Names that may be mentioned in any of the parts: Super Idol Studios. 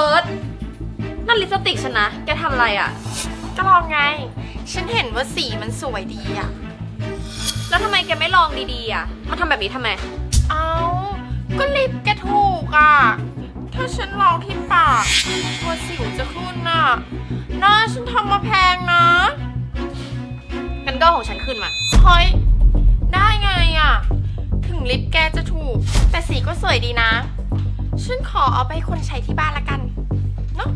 ฟิร์สนั่นลิปสติกฉันนะแกทำอะไรอ่ะก็ลองไงฉันเห็นว่าสีมันสวยดีอ่ะแล้วทำไมแกไม่ลองดีๆอ่ะมาทำแบบนี้ทำไมเอาก็ลิปแกถูกอ่ะถ้าฉันลองที่ปากกลัวสิวจะขึ้นน่ะหน้าฉันทำมาแพงนะงั้นก็ของฉันขึ้นมาเฮ้ยได้ไงอ่ะถึงลิปแกจะถูกแต่สีก็สวยดีนะฉันขอเอาไปให้คนใช้ที่บ้านละกันเนาะ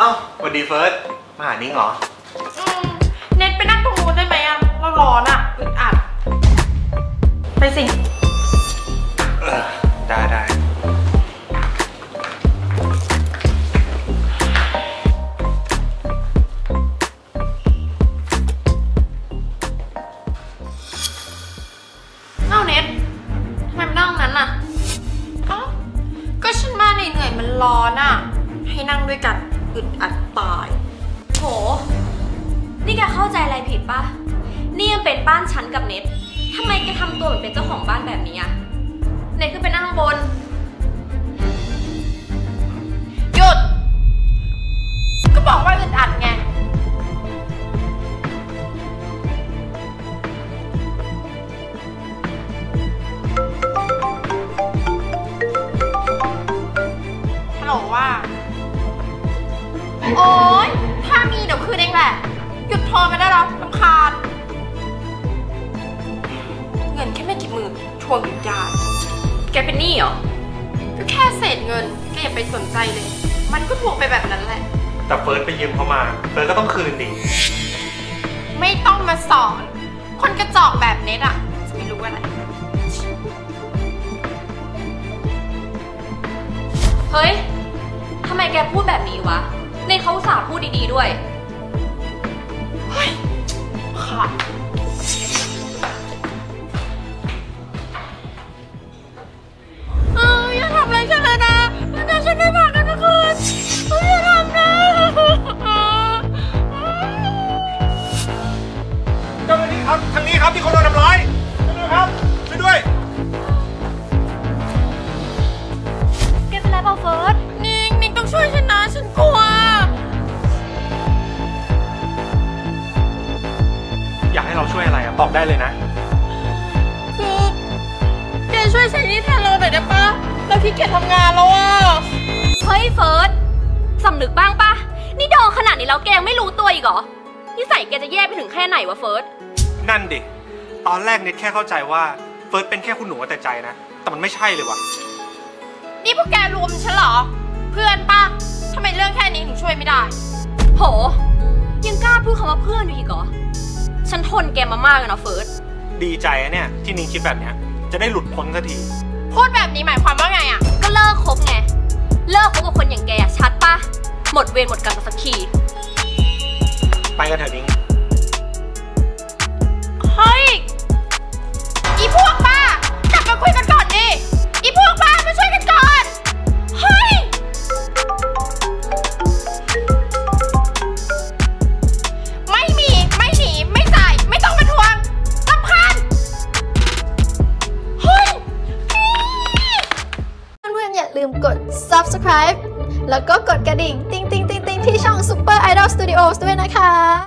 อ้าวสวัสดีเฟิร์สมาหานิ่งเหรอเน็ตไปนั่งตรงนู้นได้ไหมอ่ะเราร้อนอ่ะอึดอัดไปสิได้เอ้าเน็ตทำไมนั่งนั้นอ่ะอ้าวก็ฉันมาเหนื่อยมันร้อนอ่ะให้นั่งด้วยกันอึดอัดตายโหนี่แกเข้าใจอะไรผิดปะนี่ยังเป็นบ้านฉันกับเน็ตทำไมแกทำตัวเหมือนเป็นเจ้าของบ้านแบบนี้อะเน็ตขึ้นไปนั่งข้างบนหยุดก็บอกว่าอึดอัดไงฮัลโหลว่าโอ๊ยถ้ามีเดี๋ยวคืนเองแหละหยุดโทรมาได้แล้วรำคาญเงินแค่ไม่กี่หมื่นทวงหยุดยาแกเป็นหนี้เหรอก็แค่เศษเงินแกอย่าไปสนใจเลยมันก็ทวงไปแบบนั้นแหละแต่เฟิร์สไปยืมเขามาเฟิร์สก็ต้องคืนดิไม่ต้องมาสอนคนกระจอกแบบเน็ตอ่ะจะไม่รู้อะไรเฮ้ยทำไมแกพูดแบบนี้วะในเขาสาพูดดีๆด้วยเฮ้ยค่ะอย่าทำอะไรฉันเลยนะถ้าฉันไม่บอกกันนะคุณอย่าทำนะเจ้าหน้าที่ครับทางนี้ครับที่เขาโดนทำร้ายช่วยด้วยครับช่วยด้วยแกเป็นไรเปล่าเฟิร์สนิ่งต้องช่วยฉันนะฉันกลัวอยากให้เราช่วยอะไรอะบอกได้เลยนะคือแกช่วยใช้นี่แทนเราหน่อยได้ปะเราขี้เกียจทำงานแล้วอะเฮ้ยเฟิร์สสำนึกบ้างปะนี่โดนขนาดนี้แล้วแกยังไม่รู้ตัวอีกเหรอนิสัยแกจะแย่ไปถึงแค่ไหนวะเฟิร์สนั่นดิตอนแรกเน็ตแค่เข้าใจว่าเฟิร์สเป็นแค่คุณหนูแต่ใจนะแต่มันไม่ใช่เลยวะนี่พวกแกรวมฉันเหรอเพื่อนปะทำไมเรื่องแค่นี้ถึงช่วยไม่ได้โหยังกล้าพูดคำว่าเพื่อนอยู่อีกเหรอฉันทนแกมามากเลยนะเฟิร์สดีใจอะเนี่ยที่นิงคิดแบบเนี้ยจะได้หลุดพ้นสักทีพูดแบบนี้หมายความว่าไงอะก็เลิกคบไงเลิกคบกับคนอย่างแกชัดปะหมดเวรหมดกรรมสักทีไปกันเถอะนิงเฮ้ยอีพวกบ้ากลับมาคุยกันก่อนดิอีพวกบ้ามาช่วยกันก่อนเฮ้ยกด subscribe แล้วก็กดกระดิ่งติ๊งๆๆๆที่ช่อง Super Idol Studios ด้วยนะคะ